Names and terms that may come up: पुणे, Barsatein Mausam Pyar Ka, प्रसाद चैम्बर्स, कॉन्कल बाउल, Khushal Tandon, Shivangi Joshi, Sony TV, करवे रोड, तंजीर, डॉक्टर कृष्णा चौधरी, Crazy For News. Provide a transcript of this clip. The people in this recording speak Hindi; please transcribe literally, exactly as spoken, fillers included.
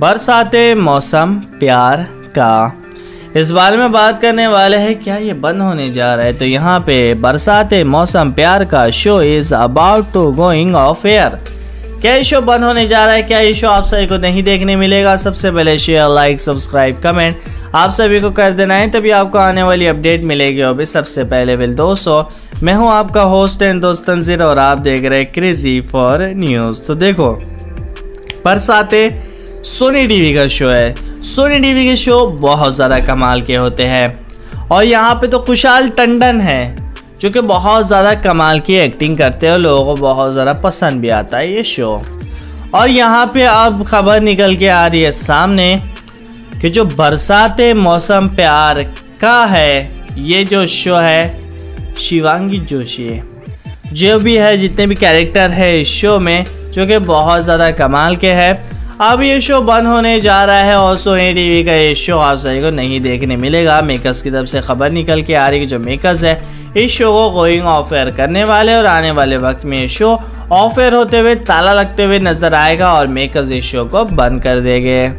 बरसाते मौसम प्यार का, इस बारे में बात करने वाले हैं। क्या ये बंद होने जा रहा है? तो यहाँ पे बरसाते मौसम प्यार का show is about to going off air. क्या ये शो बंद होने जा रहा है? क्या ये शो आप सभी को नहीं देखने मिलेगा? सबसे पहले शेयर, लाइक, सब्सक्राइब, कमेंट आप सभी को कर देना है, तभी आपको आने वाली अपडेट मिलेगी। और भी सबसे पहले वेल दोस्तों, मैं हूँ आपका होस्ट एंड दोस्त तंजीर और आप देख रहे हैं क्रेजी फॉर न्यूज़। तो देखो, बरसाते सोनी टीवी का शो है। सोनी टीवी के शो बहुत ज़्यादा कमाल के होते हैं और यहाँ पे तो खुशाल टंडन है जो कि बहुत ज़्यादा कमाल की एक्टिंग करते हैं और लोगों को बहुत ज़्यादा पसंद भी आता है ये शो। और यहाँ पे अब खबर निकल के आ रही है सामने कि जो बरसाते मौसम प्यार का है, ये जो शो है शिवांगी जोशी जो भी है, जितने भी कैरेक्टर है इस शो में जो कि बहुत ज़्यादा कमाल के है, अब ये शो बंद होने जा रहा है और सोनी टीवी का ये शो आप सभी को नहीं देखने मिलेगा। मेकर्स की तरफ से खबर निकल के आ रही है कि जो मेकर्स है इस शो को गोइंग ऑफ एयर करने वाले और आने वाले वक्त में ये शो ऑफ एयर होते हुए ताला लगते हुए नजर आएगा और मेकर्स इस शो को बंद कर देंगे।